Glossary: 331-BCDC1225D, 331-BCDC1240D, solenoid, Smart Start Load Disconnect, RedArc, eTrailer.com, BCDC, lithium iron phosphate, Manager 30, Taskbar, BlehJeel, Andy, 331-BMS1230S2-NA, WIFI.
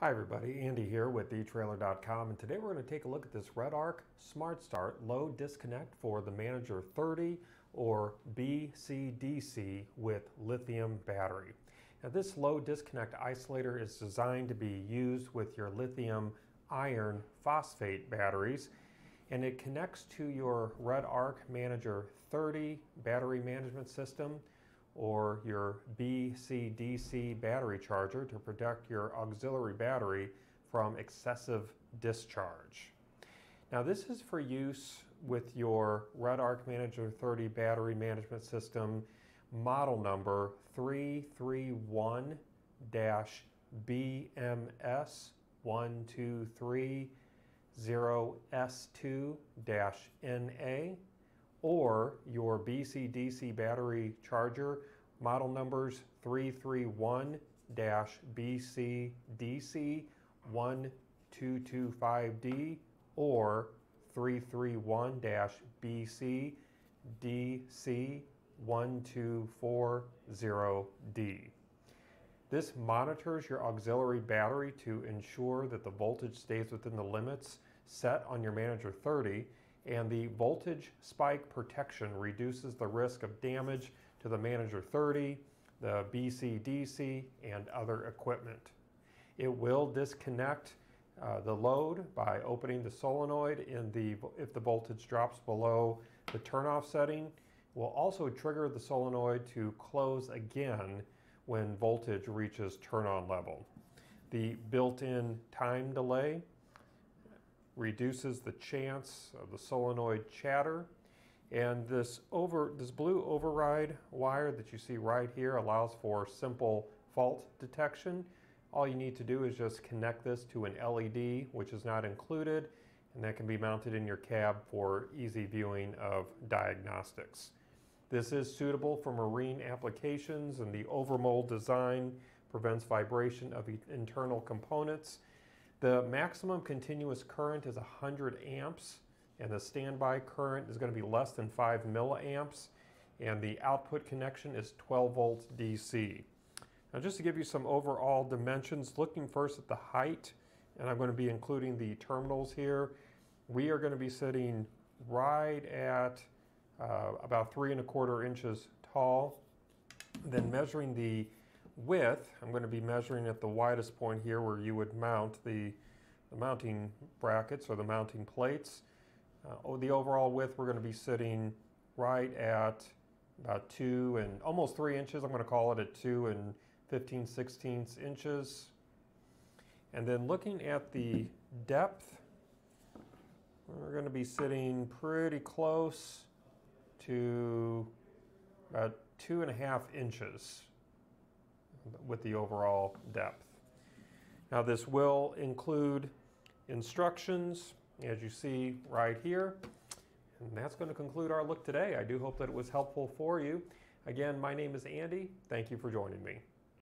Hi everybody, Andy here with eTrailer.com, and today we're going to take a look at this RedArc Smart Start Load Disconnect for the Manager 30 or BCDC with lithium battery. Now this load disconnect isolator is designed to be used with your lithium iron phosphate batteries, and it connects to your RedArc Manager 30 battery management system or your BCDC battery charger to protect your auxiliary battery from excessive discharge. Now this is for use with your RedArc Manager 30 battery management system model number 331-BMS1230S2-NA or your BCDC battery charger model numbers 331-BCDC1225D or 331-BCDC1240D. This monitors your auxiliary battery to ensure that the voltage stays within the limits set on your Manager 30, and the voltage spike protection reduces the risk of damage to the Manager 30, the BCDC, and other equipment. It will disconnect the load by opening the solenoid if the voltage drops below the turnoff setting. It will also trigger the solenoid to close again when voltage reaches turn-on level. The built-in time delay reduces the chance of the solenoid chatter, and this blue override wire that you see right here allows for simple fault detection. All you need to do is just connect this to an LED, which is not included, and that can be mounted in your cab for easy viewing of diagnostics. This is suitable for marine applications, and the overmold design prevents vibration of internal components. The maximum continuous current is 100 amps, and the standby current is going to be less than 5 milliamps, and the output connection is 12 volts DC. Now just to give you some overall dimensions, looking first at the height, and I'm going to be including the terminals here, we are going to be sitting right at about 3¼ inches tall. Then measuring the width, I'm going to be measuring at the widest point here where you would mount the mounting brackets or the mounting plates. The overall width, we're going to be sitting right at about 2 and almost 3 inches. I'm going to call it at 2 and 15/16 inches. And then looking at the depth, we're going to be sitting pretty close to about 2.5 inches with the overall depth. Now this will include instructions, as you see right here, and that's going to conclude our look today. I do hope that it was helpful for you. Again, my name is Andy. Thank you for joining me.